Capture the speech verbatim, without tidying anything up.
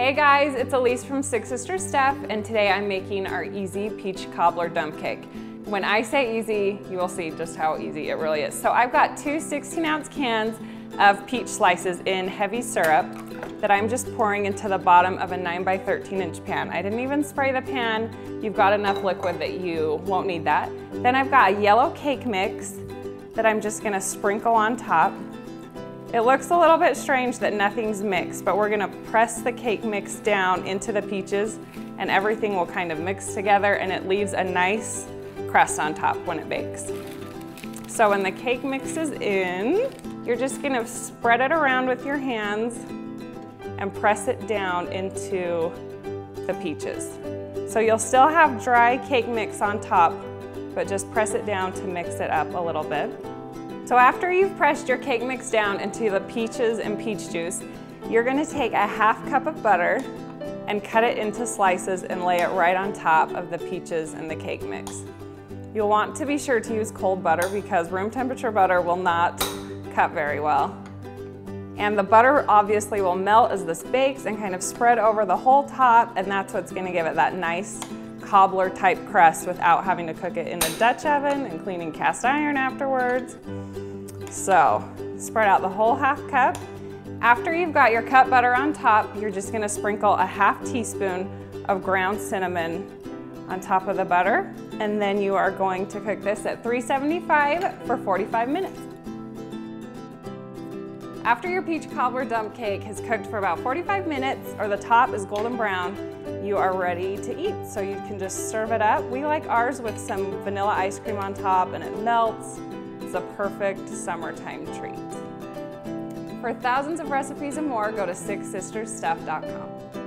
Hey guys, it's Elise from Six Sisters Stuff, and today I'm making our easy peach cobbler dump cake. When I say easy, you will see just how easy it really is. So I've got two sixteen ounce cans of peach slices in heavy syrup that I'm just pouring into the bottom of a nine by thirteen inch pan. I didn't even spray the pan. You've got enough liquid that you won't need that. Then I've got a yellow cake mix that I'm just gonna sprinkle on top. It looks a little bit strange that nothing's mixed, but we're gonna press the cake mix down into the peaches and everything will kind of mix together, and it leaves a nice crust on top when it bakes. So when the cake mix is in, you're just gonna spread it around with your hands and press it down into the peaches. So you'll still have dry cake mix on top, but just press it down to mix it up a little bit. So after you've pressed your cake mix down into the peaches and peach juice, you're gonna take a half cup of butter and cut it into slices and lay it right on top of the peaches and the cake mix. You'll want to be sure to use cold butter because room temperature butter will not cut very well. And the butter obviously will melt as this bakes and kind of spread over the whole top, and that's what's gonna give it that nice cobbler type crust without having to cook it in the Dutch oven and cleaning cast iron afterwards. So spread out the whole half cup. After you've got your cut butter on top, you're just gonna sprinkle a half teaspoon of ground cinnamon on top of the butter, and then you are going to cook this at three seventy-five for forty-five minutes. After your peach cobbler dump cake has cooked for about forty-five minutes, or the top is golden brown, you are ready to eat. So you can just serve it up. We like ours with some vanilla ice cream on top, and it melts. It's a perfect summertime treat. For thousands of recipes and more, go to six sisters stuff dot com.